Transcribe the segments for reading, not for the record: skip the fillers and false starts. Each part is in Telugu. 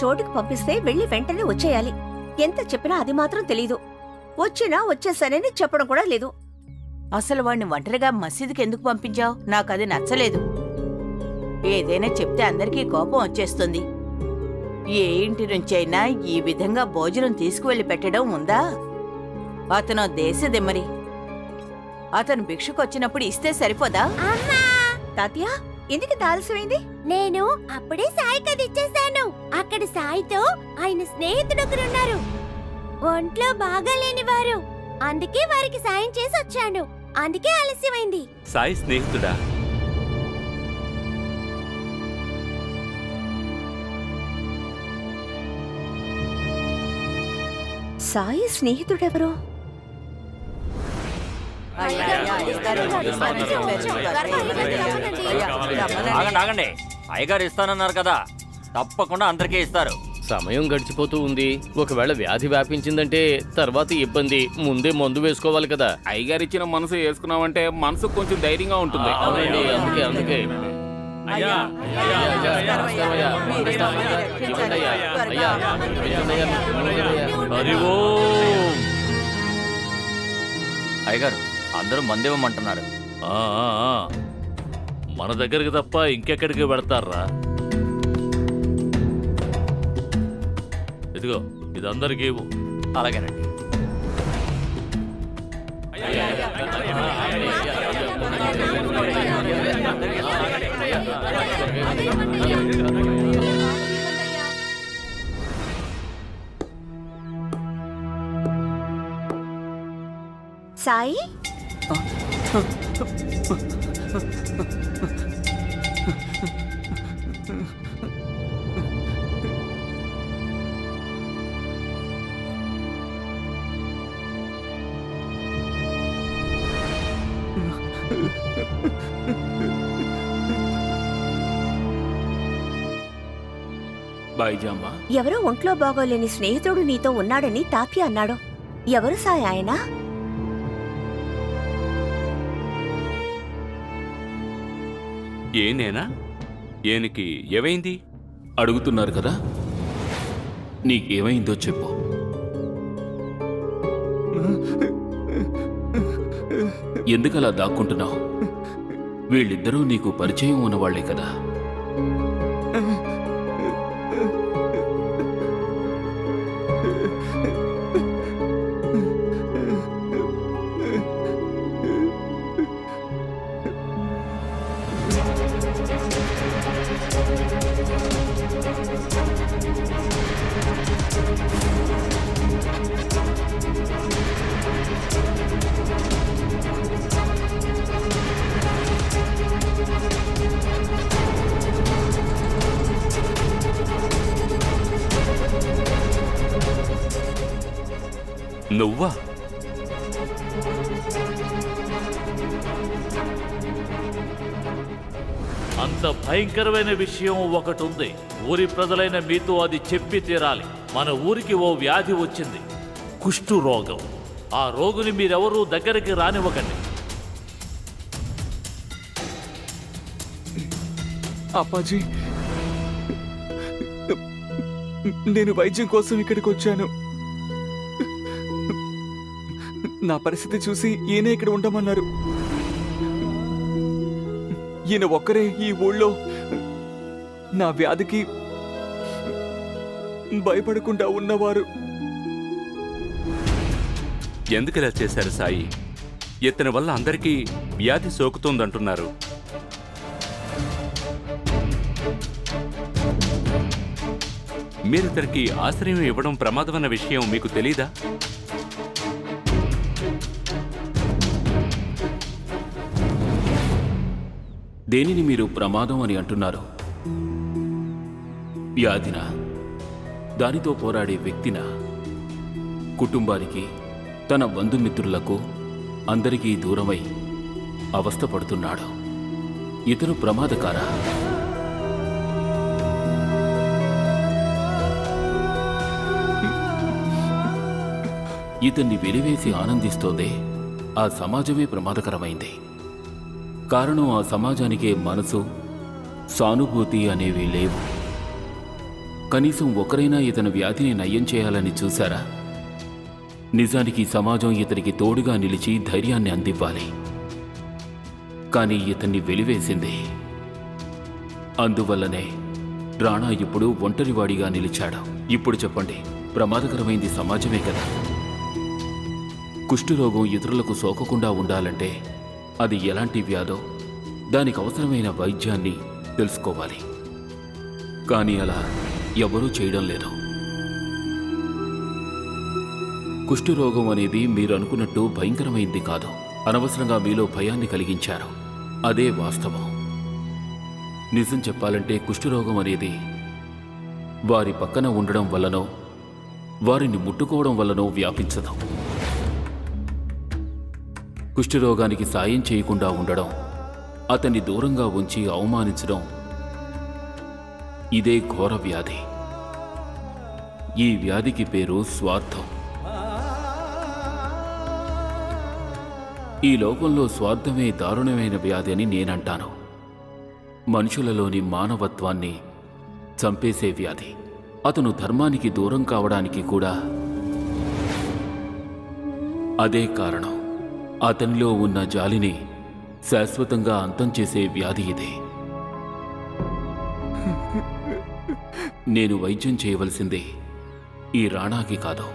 చోటికి పంపిస్తే వెళ్ళి వెంటనే వచ్చేయాలి. ఎంత చెప్పినా అది మాత్రం తెలియదు. వచ్చినా వచ్చేసానని చెప్పడం కూడా లేదు. అసలు వాడిని వంటరిగా మసీదుకి ఎందుకు పంపించావు? నాకు అది నచ్చలేదు. ఏదైనా చెప్తే అందరికీ కోపం వచ్చేస్తుంది. ఏ ఇంటి నుంచైనా ఈ విధంగా భోజనం తీసుకువెళ్ళి పెట్టడం ఉందా? అతను దేశదిమ్మరి. అతను భిక్షకు వచ్చినప్పుడు ఇస్తే సరిపోదా? తాతయ్య ఎందుకు దాల్సిపోయింది? నేను అప్పుడే సాయి కది ఇచ్చేసాను. అక్కడ సాయితో ఆయన స్నేహితుడు ఒకరు ఉన్నారు. ఒంట్లో బాగాలేని వారు. అందుకే వారికి సాయం చేసి వచ్చాను. అందుకే ఆలస్యమైంది. సాయి స్నేహితుడా? సాయి స్నేహితుడెవరో? ఆగండి, అయ్యగారు ఇస్తానన్నారు కదా, తప్పకుండా అందరికీ ఇస్తారు. సమయం గడిచిపోతూ ఉంది. ఒకవేళ వ్యాధి వ్యాపించిందంటే తర్వాత ఇబ్బంది. ముందే మందు వేసుకోవాలి కదా. అయ్యగారు ఇచ్చిన మనసు వేసుకున్నామంటే మనసు కొంచెం ధైర్యంగా ఉంటుంది. అందుకే అందుకే అయ్యగారు అందరూ మందేమంటున్నారు. మన దగ్గరికి తప్ప ఇంకెక్కడికి పెడతారా? ఇదిగో ఇది అందరికీ. అలాగేనండి. సాయి ఎవరో ఒంట్లో బాగోలేని స్నేహితుడు నీతో ఉన్నాడని తాతయ్య అన్నాడు. ఎవరు సాయి ఆయన? ఏనేనా ఏనికి ఏమైంది అడుగుతున్నారు కదా, నీకేమైందో చెప్పు. ఎందుకలా దాక్కుంటున్నావు? వీళ్ళిద్దరూ నీకు పరిచయం ఉన్నవాళ్లే కదా. నువ్వా? అంత భయంకరమైన విషయం ఒకటి ఉంది. ఊరి ప్రజలైన మీతో అది చెప్పి తీరాలి. మన ఊరికి ఓ వ్యాధి వచ్చింది, కుష్టు రోగం. ఆ రోగుని మీరెవరూ దగ్గరికి రానివ్వకండి. అప్పాజీ, నేను వైద్యం కోసం ఇక్కడికి వచ్చాను. నా పరిస్థితి చూసి ఈయన ఇక్కడ ఉండమన్నారు. ఈయన ఒక్కరే ఈ ఊళ్ళో నా వ్యాధికి భయపడకుండా ఉన్నవారు. ఎందుకలా చేశారు సాయి? ఇతని వల్ల అందరికీ వ్యాధి సోకుతుందంటున్నారు. మీరిద్దరికి ఆశ్రయం ఇవ్వడం ప్రమాదమన్న విషయం మీకు తెలీదా? దేనిని మీరు ప్రమాదం అని అంటున్నారు? వ్యాధినా, దానితో పోరాడే వ్యక్తినా, కుటుంబానికి తన బంధుమిత్రులకు అందరికీ దూరమై అవస్థపడుతున్నాడు. ఇతను ప్రమాదకారా? ఇతన్ని వెలివేసి ఆనందిస్తోందే ఆ సమాజమే ప్రమాదకరమైంది. కారణం ఆ సమాజానికి మనసు సానుభూతి అనేవి లేవు. కనీసం ఒకరైనా ఇతని వ్యాధిని నయం చేయాలని చూసారా? నిజానికి సమాజం ఇతనికి తోడుగా నిలిచి ధైర్యాన్ని అందివ్వాలి. కానీ ఇతన్ని వెలివేసింది. అందువల్లనే రాణా ఇప్పుడు ఒంటరివాడిగా నిలిచాడు. ఇప్పుడు చెప్పండి, ప్రమాదకరమైంది సమాజమే కదా. కుష్ఠరోగం ఇతరులకు సోకకుండా ఉండాలంటే అది ఎలాంటి వ్యాధో దానికి అవసరమైన వైద్యాన్ని తెలుసుకోవాలి. కానీ అలా ఎవరూ చేయడం లేదు. కుష్ఠరోగం అనేది మీరు అనుకున్నట్టు భయంకరమైంది కాదు. అనవసరంగా మీలో భయాన్ని కలిగించారు, అదే వాస్తవం. నిజం చెప్పాలంటే కుష్ఠరోగం అనేది వారి పక్కన ఉండడం వల్లనో వారిని ముట్టుకోవడం వల్లనో వ్యాపించదు. కుష్ఠరోగానికి సాయం చేయకుండా ఉండడం, అతన్ని దూరంగా ఉంచి అవమానించడం, ఇదే ఘోర వ్యాధి. ఈ వ్యాధికి పేరు స్వార్థం. ఈ లోకంలో స్వార్థమే దారుణమైన వ్యాధి అని నేనంటాను. మనుషులలోని మానవత్వాన్ని చంపేసే వ్యాధి. అతను ధర్మానికి దూరం కావడానికి కూడా అదే కారణం. అతనిలో ఉన్న జాలిని శాశ్వతంగా అంతం చేసే వ్యాధి ఇది. నేను వైద్యం చేయవలసింది ఈ రాణాకి కాదు,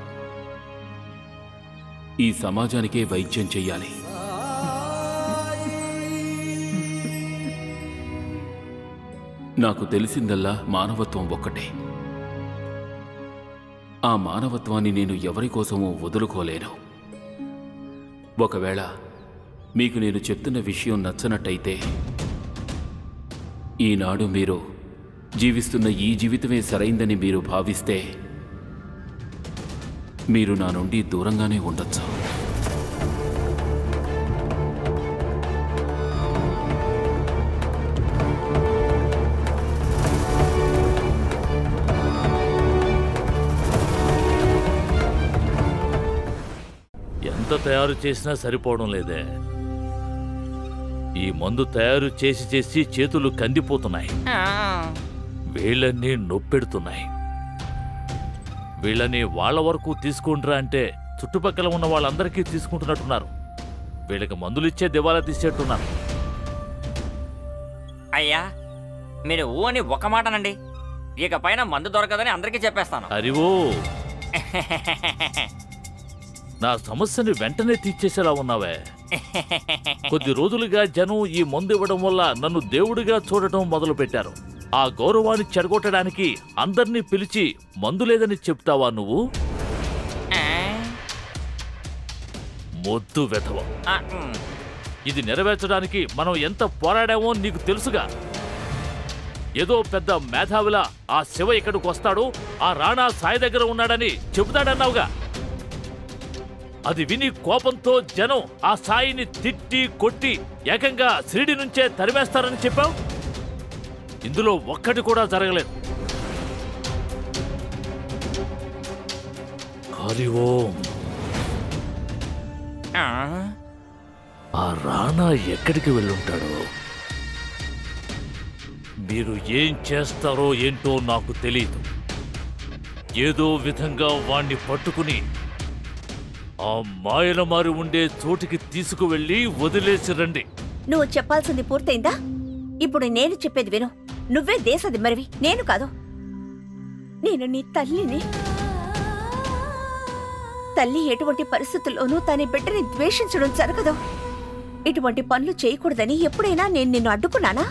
ఈ సమాజానికే వైద్యం చెయ్యాలి. నాకు తెలిసిందల్లా మానవత్వం ఒక్కటే. ఆ మానవత్వాన్ని నేను ఎవరికోసమూ వదులుకోలేను. ఒకవేళ మీకు నేను చెప్తున్న విషయం నచ్చనట్టయితే ఈనాడు మీరు జీవిస్తున్న ఈ జీవితమే సరైందని మీరు భావిస్తే మీరు నా నుండి దూరంగానే ఉండొచ్చు. తయారు చేసినా సరిపోవడం లేదే. ఈ మందు తయారు చేసి చేసి చేతులు కందిపోతున్నాయి, వీళ్ళన్నీ నొప్పెడుతున్నాయి. వీళ్ళని వాళ్ళ వరకు తీసుకుంటారా అంటే చుట్టుపక్కల ఉన్న వాళ్ళందరికీ తీసుకుంటున్నట్టున్నారు. వీళ్ళకి మందులు ఇచ్చే దివాలా తీసేట్టున్నారు. అయ్యా, మీరు ఊ అని ఒక మాటనండి. ఇక పైన మందు దొరకదని అందరికీ చెప్పేస్తాను. హరి ఓ, నా సమస్యని వెంటనే తీర్చేసేలా ఉన్నావే. కొద్ది రోజులుగా జనం ఈ మందు ఇవ్వడం వల్ల నన్ను దేవుడిగా చూడటం మొదలు పెట్టారు. ఆ గౌరవాన్ని చెడగొట్టడానికి అందరినీ పిలిచి మందు లేదని చెప్తావా నువ్వు? మొద్దు వెధవ. ఇది నెరవేర్చడానికి మనం ఎంత పోరాడామో నీకు తెలుసుగా. ఏదో పెద్ద మేధావిలా ఆ శివ ఇక్కడికి వస్తాడు, ఆ రాణా సాయి దగ్గర ఉన్నాడని చెబుతాడన్నావుగా. అది విని కోపంతో జనం ఆ సాయిని తిట్టి కొట్టి ఏకంగా శిరిడి నుంచే తరిమేస్తారని చెప్పావు. ఇందులో ఒక్కటి కూడా జరగలేదు. హరి ఓం. ఆ రాణా ఎక్కడికి వెళ్ళుంటాడు? మీరు ఏం చేస్తారో ఏంటో నాకు తెలియదు. ఏదో విధంగా వాణ్ణి పట్టుకుని ఆ మాయల మారి ఉండే చోటికి తీసుకువెళ్ళి వదిలేసి రండి. నువ్వు చెప్పాల్సింది పూర్తయిందా? ఇప్పుడు నేను చెప్పేది విను. నువ్వే దేశది మరివి, నేను కాదు. నేను నీ తల్లిని. తల్లి ఎటువంటి పరిస్థితుల్లోనూ తన బిడ్డని ద్వేషించడం జరగదు. ఇటువంటి పనులు చేయకూడదని ఎప్పుడైనా నేను నిన్ను అడ్డుకున్నానా?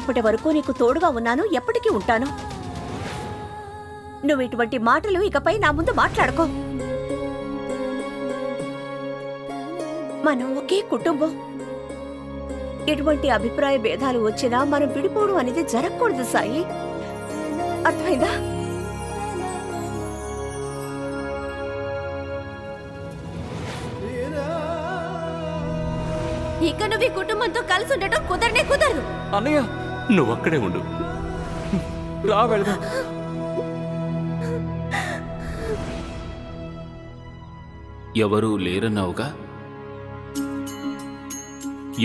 ఇప్పటి వరకు నీకు తోడుగా ఉన్నాను, ఎప్పటికీ ఉంటాను. నువ్వు ఇటువంటి మాటలు ఇకపై నా ముందు మాట్లాడుకో. మనం ఒకే కుటుంబం. ఎటువంటి అభిప్రాయ భేదాలు వచ్చినా మనం విడిపోవడం అనేది జరగకూడదు సాయి, అర్థమైందా? ఇక నువ్వు ఈ కుటుంబంతో కలిసి ఉండటం కుదరనే కుదరదు. అన్నయ్య, నువ్వు అక్కడే ఉండు. ఎవరూ లేరన్నావుగా.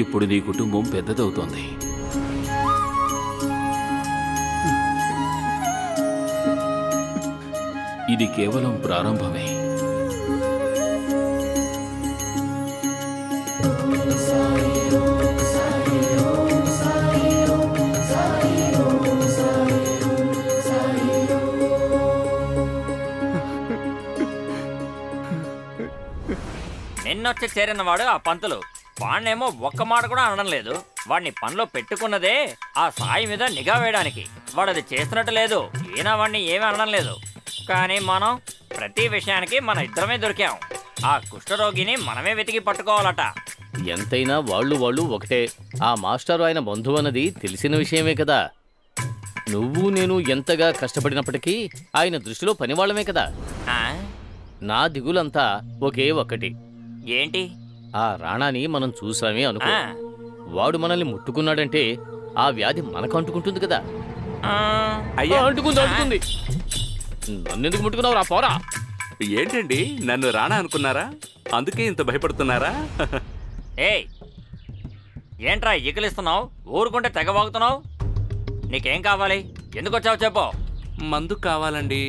ఇప్పుడు నీ కుటుంబం పెద్దదవుతోంది. ఇది కేవలం ప్రారంభమే. నిన్నొచ్చి చేరినవాడు ఆ పంతులు. వాణ్ణేమో ఒక్క మాట కూడా అనడం లేదు. వాడిని పనిలో పెట్టుకున్నదే ఆ సాయి మీద నిఘా వేయడానికి. వాడు అది చేస్తున్నట్టు లేదు. ఈయన వాడిని ఏమీ అనడం లేదు. కానీ మనం ప్రతి విషయానికి మన ఇద్దరమే దొరికాం. ఆ కుష్ఠరోగిని మనమే వెతికి పట్టుకోవాలట. ఎంతైనా వాళ్ళు వాళ్ళు ఒకటే. ఆ మాస్టర్ ఆయన బంధువు అన్నది తెలిసిన విషయమే కదా. నువ్వు నేను ఎంతగా కష్టపడినప్పటికీ ఆయన దృష్టిలో పనివాళ్లమే కదా. నా దిగులంతా ఒకే ఒక్కటి. ఏంటి? ఆ రాణాని మనం చూసామే అనుకో, వాడు మనల్ని ముట్టుకున్నాడంటే ఆ వ్యాధి మనకు అంటుకుంటుంది కదా. అంటుకుంది. నన్నెందుకు ముట్టుకున్నావు రా పోరా. ఏంటండి నన్ను రాణా అనుకున్నారా? అందుకే ఇంత భయపడుతున్నారా? ఏయ్ ఏంట్రా ఎగిలిస్తున్నావు? ఊరుకుంటే తెగవాగుతున్నావు. నీకేం కావాలి? ఎందుకు వచ్చావు చెప్పు. మందు కావాలండి.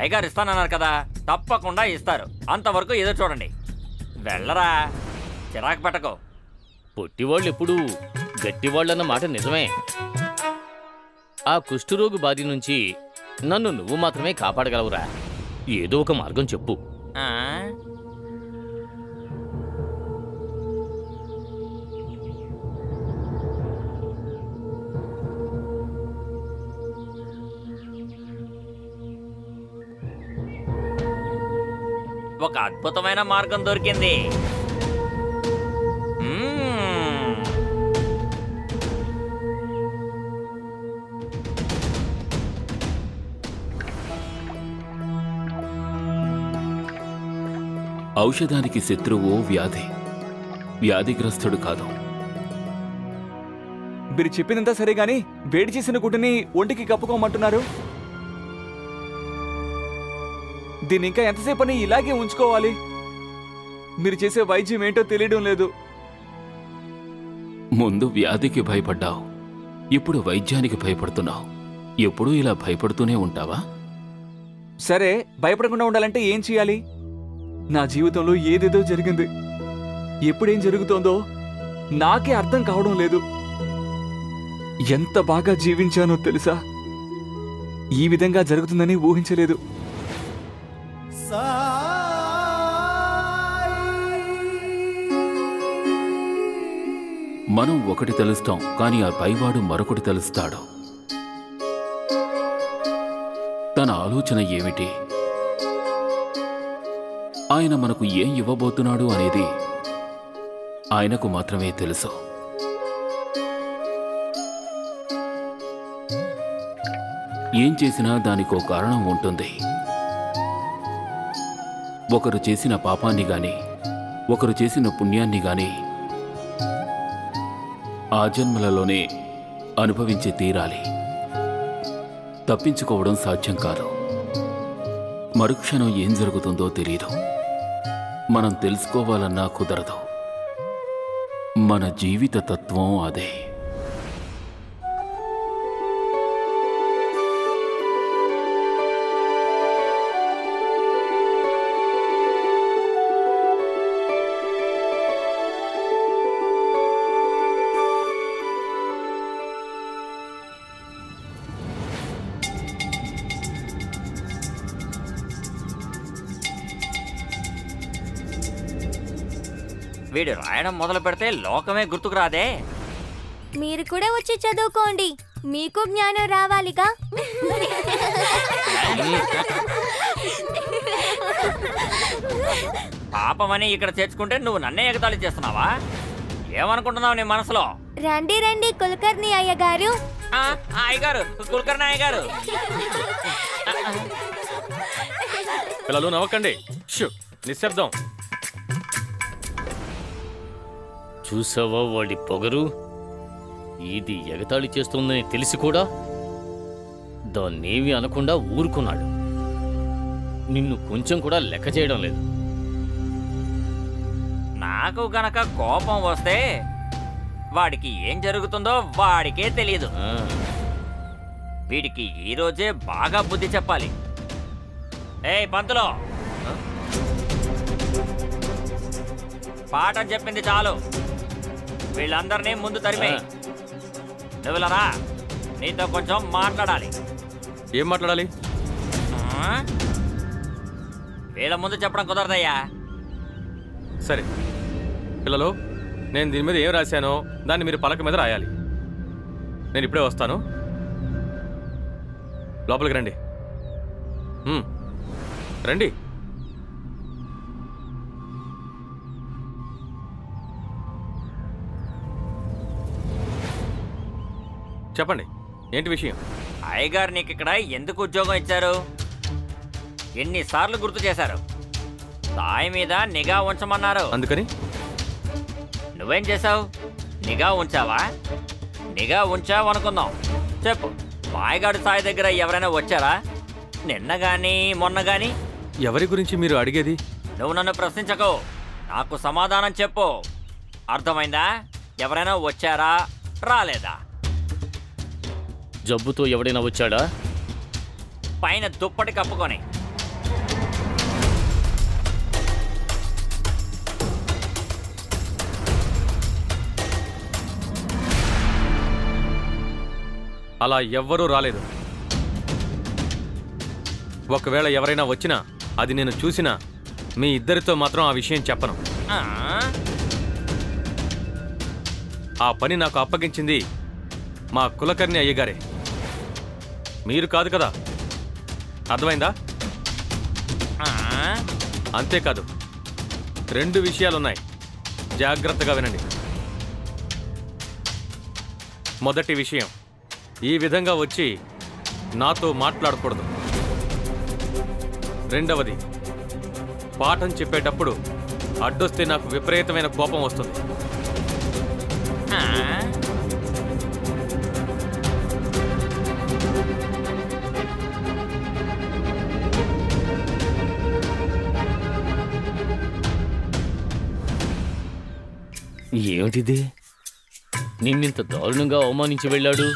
అయ్యగారు ఇస్తానన్నారు కదా, తప్పకుండా ఇస్తారు. అంతవరకు ఏదో చూడండి. వెళ్ళరా, చిరాకు పెట్టకు. పొట్టివాళ్ళు ఎప్పుడు గట్టివాళ్ళన్న మాట నిజమే. ఆ కుష్ఠరోగి బాధి నుంచి నన్ను నువ్వు మాత్రమే కాపాడగలవురా. ఏదో ఒక మార్గం చెప్పు. ఒక అద్భుతమైన మార్గం దొరికింది. ఔషధానికి శత్రువు వ్యాధి, వ్యాధిగ్రస్తుడు కాదు. మీరు చెప్పినంతా సరే గాని వేడి చేసిన గుడ్డుని ఒంటికి కప్పుకోమంటున్నారు. దీన్ని ఇంకా ఎంతసేపని ఇలాగే ఉంచుకోవాలి? మీరు చేసే వైద్యం ఏంటో తెలియడం లేదు. ముందు వ్యాధికి భయపడ్డావు, ఇప్పుడు వైద్యానికి భయపడుతున్నావు. ఎప్పుడూ ఇలా భయపడుతూనే ఉంటావా? సరే, భయపడకుండా ఉండాలంటే ఏం చేయాలి? నా జీవితంలో ఏదేదో జరిగింది. ఎప్పుడేం జరుగుతోందో నాకే అర్థం కావడం లేదు. ఎంత బాగా జీవించానో తెలుసా? ఈ విధంగా జరుగుతుందని ఊహించలేదు. మనం ఒకటి తెలుస్తాం, కానీ ఆ పైవాడు మరొకటి తెలుస్తాడు. తన ఆలోచన ఏమిటి, ఆయన మనకు ఏం ఇవ్వబోతున్నాడు అనేది ఆయనకు మాత్రమే తెలుసు. ఏం చేసినా దానికో కారణం ఉంటుంది. ఒకరు చేసిన పాపాన్ని గాని ఒకరు చేసిన పుణ్యాన్ని గాని ఆ జన్మలలోనే అనుభవించి తీరాలి. తప్పించుకోవడం సాధ్యం కాదు. మరుక్షణం ఏం జరుగుతుందో తెలియదు. మనం తెలుసుకోవాలన్నా కుదరదు. మన జీవిత తత్వం అదే. వీడు రాయడం మొదలు పెడితే లోకమే గుర్తుకు రాదే. మీరు కూడా వచ్చి చదువుకోండి, మీకు జ్ఞానం రావాలిగా. పాపమని ఇక్కడ చేర్చుకుంటే నువ్వు నన్నే ఎగతాళి చేస్తున్నావా? ఏమనుకుంటున్నావు నీ మనసులో? రండి రండి కుల్కర్ణి అయ్యగారు. అయ్యగారు కుల్కర్ణి అయ్యగారు. పిల్లలు నవ్వకండి, నిశ్శబ్దం. చూసావా వాడి పొగరు? ఇది ఎగతాళి చేస్తుందని తెలిసి కూడా దాన్నేమి అనకుండా ఊరుకున్నాడు. నిన్ను కొంచెం కూడా లెక్క చేయడం లేదు. నాకు గనక కోపం వస్తే వాడికి ఏం జరుగుతుందో వాడికే తెలియదు. వీడికి ఈ రోజే బాగా బుద్ధి చెప్పాలి. ఏయ్ పంతులో, పాఠం చెప్పింది చాలు, వీళ్ళందరినీ ముందు తరిమేయి. నువ్వులరా, నీతో కొంచెం మాట్లాడాలి. ఏం మాట్లాడాలి? వీళ్ళ ముందు చెప్పడం కుదరదయ్యా. సరే పిల్లలు, నేను దీని మీద ఏం రాశానో దాన్ని మీరు పలక మీద రాయాలి. నేను ఇప్పుడే వస్తాను, లోపలికి రండి. రండి. చెప్పండి, ఏంటి విషయం? అయ్యగారు నీకు ఇక్కడ ఎందుకు ఉద్యోగం ఇచ్చారు? ఎన్నిసార్లు గుర్తు చేశారు? తాయి మీద నిఘా ఉంచమన్నారు. అందుకని నువ్వేం చేసావు? నిఘా ఉంచావా? నిఘా ఉంచావు అనుకుందాం, చెప్పు, బాయిగాడు సాయి దగ్గర ఎవరైనా వచ్చారా నిన్న గానీ మొన్న గానీ? ఎవరి గురించి మీరు అడిగేది? నువ్వు నన్ను ప్రశ్నించకు, నాకు సమాధానం చెప్పు, అర్థమైందా? ఎవరైనా వచ్చారా రాలేదా? జబ్బుతో ఎవడైనా వచ్చాడా? పైన దుప్పటి కప్పుకొని అలా ఎవ్వరూ రాలేదు. ఒకవేళ ఎవరైనా వచ్చినా అది నేను చూసినా మీ ఇద్దరితో మాత్రం ఆ విషయం చెప్పను. ఆ పని నాకు అప్పగించింది మా కులకర్ణి అయ్యగారే, మీరు కాదు కదా, అర్థమైందా? అంతేకాదు, రెండు విషయాలున్నాయి, జాగ్రత్తగా వినండి. మొదటి విషయం, ఈ విధంగా వచ్చి నాతో మాట్లాడకూడదు. రెండవది, పాఠం చెప్పేటప్పుడు అడ్డొస్తే నాకు విపరీతమైన కోపం వస్తుంది. ఏమిటిది? నిన్నింత దారుణంగా అవమానించి వెళ్ళాడు.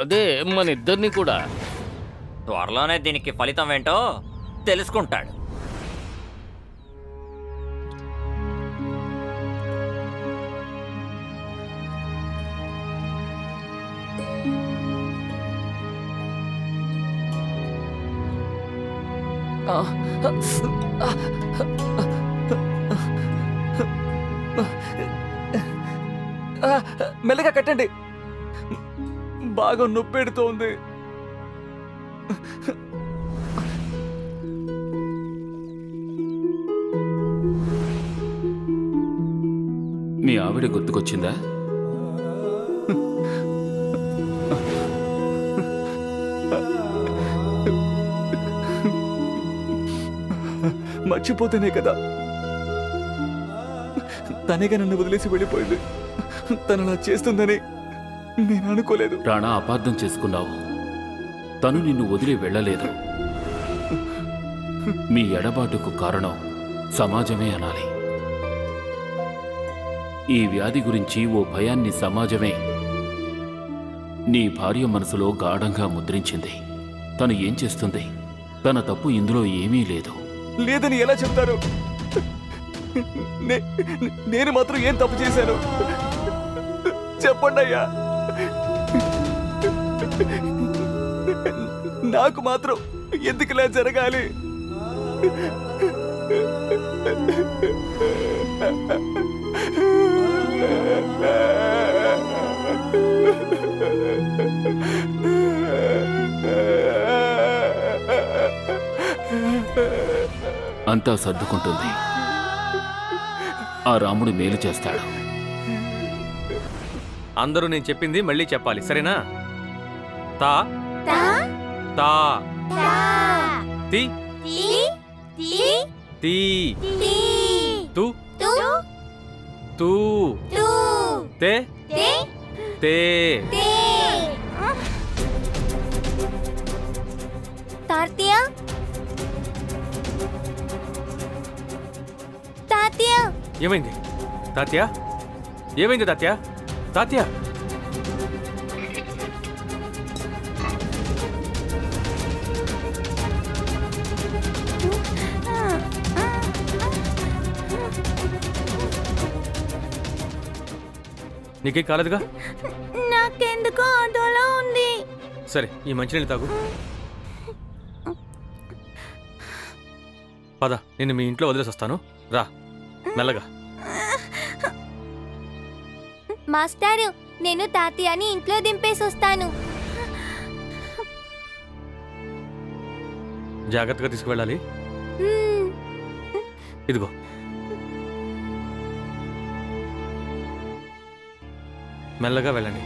అదే మన ఇద్దరిని కూడా. త్వరలోనే దీనికి ఫలితం ఏంటో తెలుసుకుంటాడు. మెల్లగా కట్టండి, బాగా నొప్పెడుతోంది. మీ ఆవిడ గుర్తుకొచ్చిందా? మర్చిపోతేనే కదా, తనేగా నన్ను వదిలేసి వెళ్ళిపోయింది. తను అలా చేస్తుందని నేను అనుకోలేదు. రాణా, అపార్థం చేసుకున్నావు. తను నిన్ను వదిలి వెళ్ళలేదు. మీ ఎడబాటుకు కారణం సమాజమే అనాలి. ఈ వ్యాధి గురించి ఓ భయాన్ని సమాజమే నీ భార్య మనసులో గాఢంగా ముద్రించింది. తను ఏం చేస్తుంది? తన తప్పు ఇందులో ఏమీ లేదు. లేదని ఎలా చెప్తారు? నేను మాత్రం ఏం తప్పు చేశాను చెప్పండి అయ్యా. నాకు మాత్రం ఎందుకులా జరగాలి? అంతా సర్దుకుంటుంది. ఆ రాముడు మేలు చేస్తాడు. అందరూ నేను చెప్పింది మళ్ళీ చెప్పాలి, సరేనా? తా తా తి తి తు తు తే తే. తాతయ్య, తాతయ్య, ఏమైంది తాత్యా? ఏమైంది తాత్యా? తాత్యా నీకే కాలేదుగా? నాకెందుకో అదోలా ఉంది. సరే ఈ మంచినీళ్ళు తాగు. పద నేను మీ ఇంట్లో వదిలేసి వస్తాను. రా మెల్లగా. మాస్టారు నేను తాతయ్యని ఇంట్లో దింపేసి వస్తాను. జాగ్రత్తగా తీసుకువెళ్ళాలి. ఇదిగో మెల్లగా వెళ్ళండి.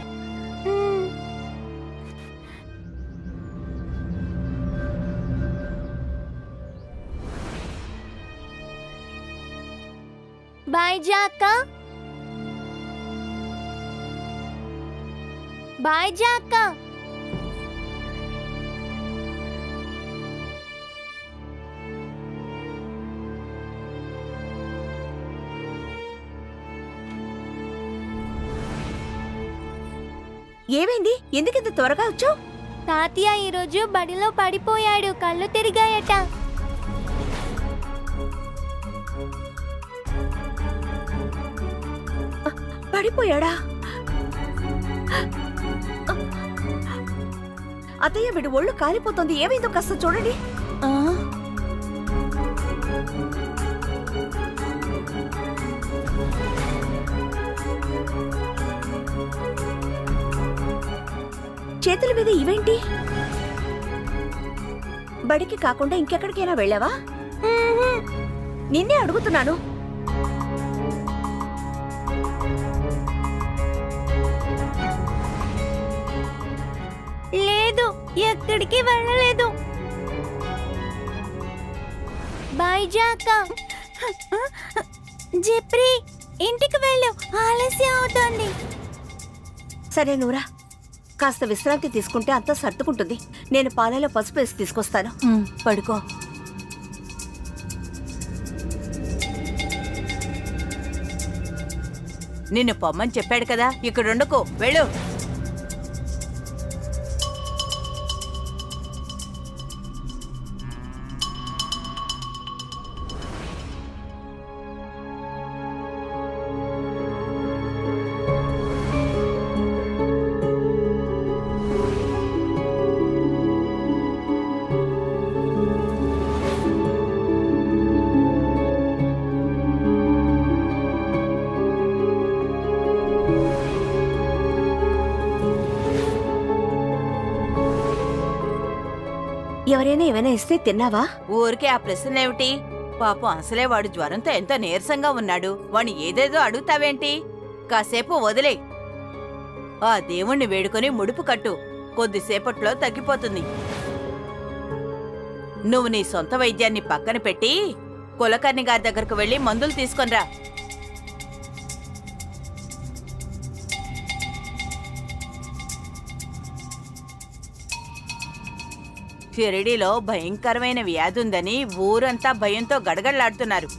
బాయ్ జాకా, బాయ్ జాకా. ఏమైంది? ఎందుకింత త్వరగా వచ్చావు? తాతయ్య ఈరోజు బడిలో పడిపోయాడు, కళ్ళు తిరిగాయట. పడిపోయాడా? అతయ్య వీడి ఒళ్ళు కాలిపోతుంది. ఏమైందో కాస్త చూడండి. చేతుల మీద ఇవేంటి? బడికి కాకుండా ఇంకెక్కడికైనా వెళ్ళావా? నిన్నే అడుగుతున్నాను. లేదు, ఎక్కడికి వెళ్ళలేదు. బాయ్ జాకా. జిప్రీ ఇంటికి వెళ్ళు, ఆలస్యం అవుతుంది. సరే నూరా, కాస్త విశ్రాంతి తీసుకుంటే అంతా సర్దుకుంటుంది. నేను పాలలో పసుపు వేసి తీసుకొస్తాను. పడుకో. నిన్ను పొమ్మని చెప్పాడు కదా, ఇక్కడ ఉండకు, వెళ్ళు. ఎవరైనా ఏమైనా ఇస్తే తిన్నావా? ఊరికే ఆ ప్రశ్న ఏమిటి? పాపం అసలే వాడు జ్వరంతో ఎంత నీరసంగా ఉన్నాడు, వాణ్ణి ఏదేదో అడుగుతావేంటి? కాసేపు వదిలే. ఆ దేవుణ్ణి వేడుకొని ముడుపు కట్టు, కొద్దిసేపట్లో తగ్గిపోతుంది. నువ్వు నీ సొంత వైద్యాన్ని పక్కన పెట్టి కులకర్ణి గారి దగ్గరకు వెళ్ళి మందులు తీసుకొనిరా. షిరిడీలో భయంకరమైన వ్యాధి ఉందని ఊరంతా భయంతో గడగడలాడుతున్నారు.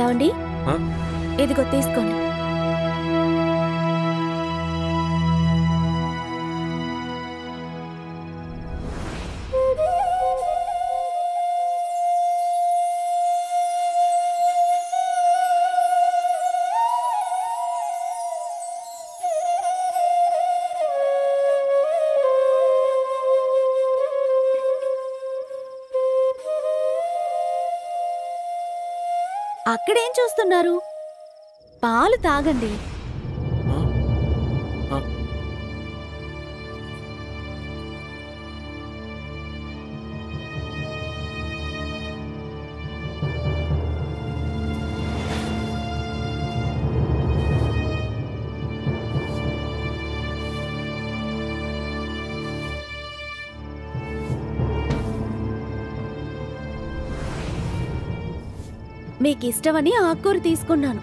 ఏమండి ఇదిగో తీసుకోండి. అక్కడేం చూస్తున్నారు? పాలు తాగండి. మీకు ఇష్టమని ఆకూర తీసుకున్నాను.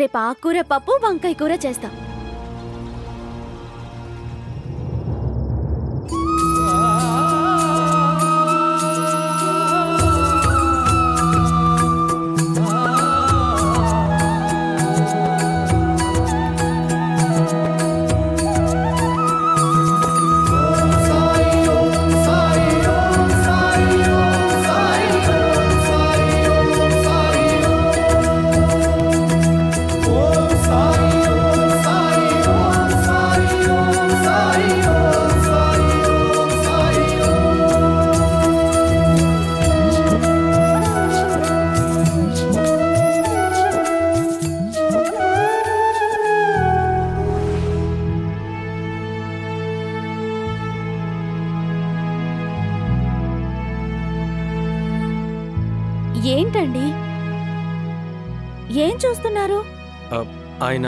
రేపు ఆకూర పప్పు వంకాయ కూర చేస్తా. ఏంటండి ఏం చూస్తున్నారు? ఆయన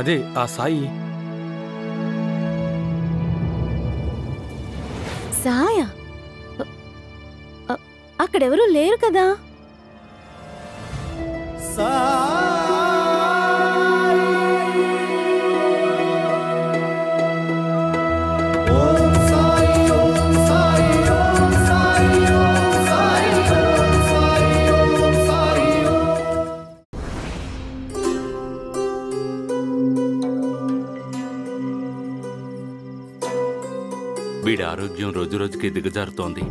అదే ఆ సాయి. సాయా? అక్కడెవరూ లేరు కదా. వీడి ఆరోగ్యం రోజురోజుకి దిగజారుతోంది.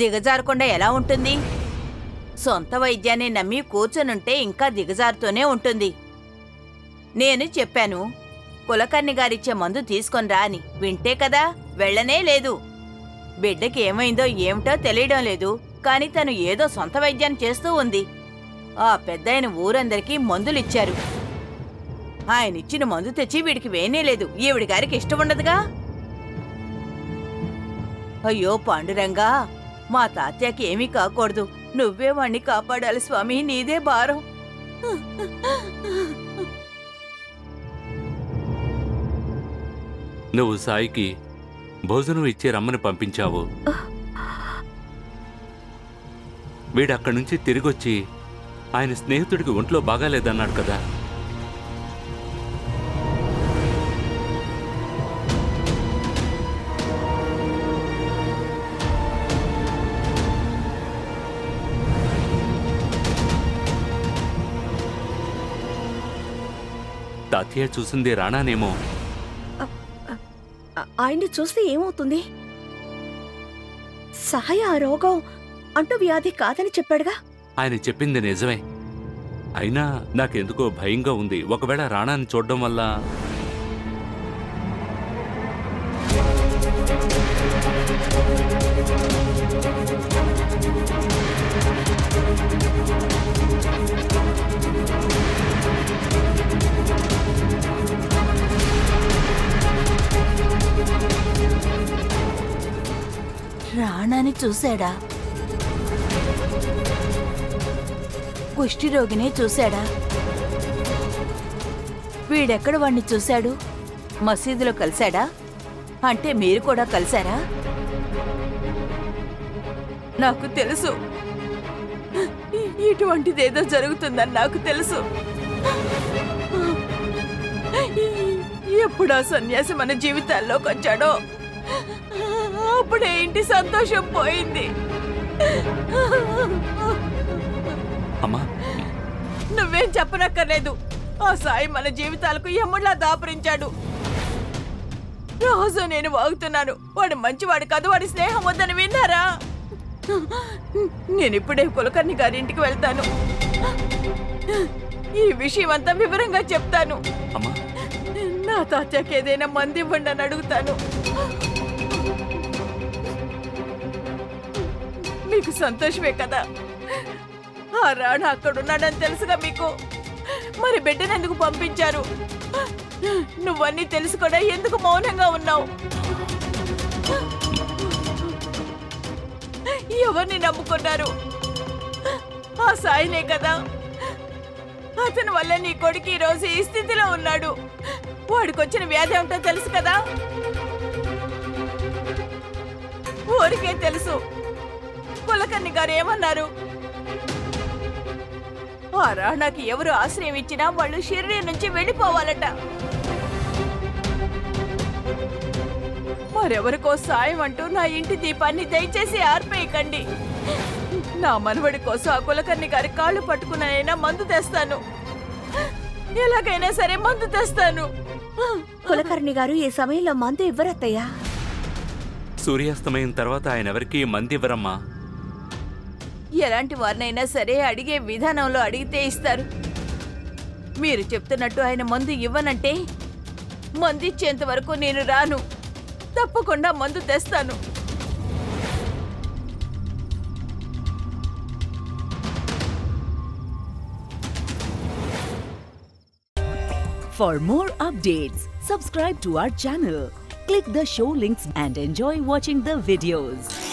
దిగజారకుండా ఎలా ఉంటుంది? సొంత వైద్యాన్ని నమ్మి కూర్చొనుంటే ఇంకా దిగజారుతూనే ఉంటుంది. నేను చెప్పాను కులకర్ణి గారిచ్చే మందు తీసుకొనిరా అని, వింటే కదా వెళ్ళనే లేదు. బిడ్డకి ఏమైందో ఏమిటో తెలియడం లేదు, కాని తను ఏదో సొంత వైద్యాన్ని చేస్తూ ఉంది. ఆ పెద్దాయన ఊరందరికీ మందులిచ్చారు. ఆయన ఇచ్చిన మందు తెచ్చి వీడికి వేయనే లేదు. ఈవిడి గారికి ఇష్టం ఉండదుగా. అయ్యో పాండురంగా, మా తాత్యకి ఏమీ కాకూడదు, నువ్వే వాణ్ణి కాపాడాలి స్వామి, నీదే భారం. నువ్వు సాయికి భోజనం ఇచ్చే రమ్మని పంపించావు. వీడక్కడి నుంచి తిరిగొచ్చి ఆయన స్నేహితుడికి ఒంట్లో బాగాలేదన్నాడు కదా. తాతయ్య చూసింది రాణానేమో. ఆయన్ని చూస్తే ఏమవుతుంది? సహాయ ఆ రోగం అంటూ వ్యాధి కాదని చెప్పాడుగా. ఆయన చెప్పింది నిజమే, అయినా నాకెందుకో భయంగా ఉంది. ఒకవేళ రాణాన్ని చూడడం వల్ల రాణాని చూశాడా? కుష్ఠిరోగినే చూశాడా? వీడెక్కడ వాణ్ణి చూశాడు? మసీదులో కలిశాడా? అంటే మీరు కూడా కలిశారా? నాకు తెలుసు, ఇటువంటిదేదో జరుగుతుందని నాకు తెలుసు. ఎప్పుడు ఆ సన్యాసి మన జీవితాల్లోకి వచ్చాడో అప్పుడే ఇంటి సంతోషం పోయింది. అమ్మా, నువ్వేం చెప్పనక్కర్లేదు. ఆ సాయి మన జీవితాలకు ఎమ్మలా దాపరించాడు. రోజు నేను వాగుతున్నాను, వాడు మంచివాడు కాదు, వాడి స్నేహం వద్దని విన్నారా? నేనిప్పుడే కులకర్ణి గారింటికి వెళ్తాను, ఈ విషయం అంతా వివరంగా చెప్తాను. నా తాత్యకి ఏదైనా మంది ఇవ్వండి అని అడుగుతాను. మీకు సంతోషమే కదా ఆ రాణా అక్కడ ఉన్నాడని తెలుసుగా మీకు మరి బిడ్డని ఎందుకు పంపించారు నువ్వన్నీ తెలుసుకోడా ఎందుకు మౌనంగా ఉన్నావు ఎవరిని నమ్ముకున్నారు ఆ సాయినే కదా అతని వల్ల నీ కొడుకు ఈ రోజు ఈ స్థితిలో ఉన్నాడు వాడికి వచ్చిన వ్యాధి ఏంటో తెలుసు కదా ఊరికే తెలుసు కులకర్ణి గారు ఏమన్నారు ఆ రాణాకి ఎవరు ఆశ్రయం ఇచ్చినా వాళ్ళు శిర్డి నుంచి వెళ్ళిపోవాలట మరెవరికో సాయం అంటూ నా ఇంటి దీపాన్ని దయచేసి ఆర్పేయకండి నా మనవడి కోసం ఆ కులకర్ణి గారి కాళ్ళు పట్టుకునైనా మందు తెస్తాను ఎలాగైనా సరే మందు తెస్తాను కులకర్ణి గారు ఈ సమయంలో మందు ఇవ్వరత్తయ్యా సూర్యాస్తమయం తర్వాత ఆయనెవరికి మంది ఇవ్వరమ్మా ఎలాంటి వారినైనా సరే అడిగే విధానంలో అడిగితే ఇస్తారు మీరు చెప్తున్నట్టు ఆయన మందు ఇవ్వనంటే మందు ఇచ్చేంత వరకు నేను రాను తప్పకుండా మందు తెస్తాను For more updates, subscribe to our channel. Click the show links and enjoy watching the videos.